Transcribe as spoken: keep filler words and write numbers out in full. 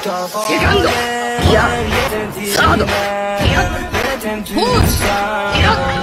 Secondo, Terzo, Quarto, Quinto.